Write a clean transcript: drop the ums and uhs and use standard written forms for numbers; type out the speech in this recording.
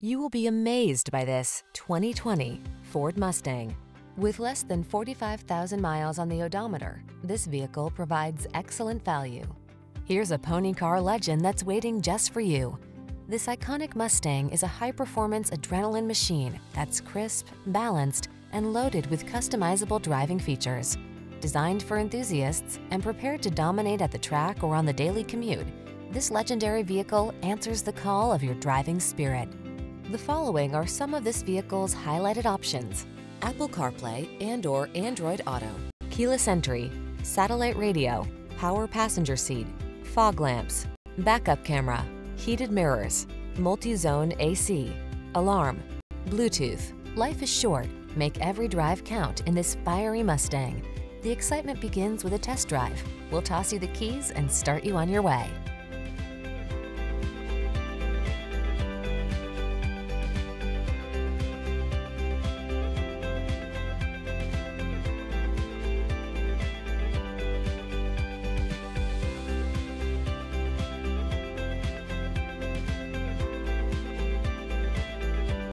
You will be amazed by this 2020 Ford Mustang. With less than 45,000 miles on the odometer, this vehicle provides excellent value. Here's a pony car legend that's waiting just for you. This iconic Mustang is a high-performance adrenaline machine that's crisp, balanced, and loaded with customizable driving features. Designed for enthusiasts and prepared to dominate at the track or on the daily commute, this legendary vehicle answers the call of your driving spirit. The following are some of this vehicle's highlighted options: Apple CarPlay and/or Android Auto, keyless entry, satellite radio, power passenger seat, fog lamps, backup camera, heated mirrors, multi-zone AC, alarm, Bluetooth. Life is short. Make every drive count in this fiery Mustang. The excitement begins with a test drive. We'll toss you the keys and start you on your way.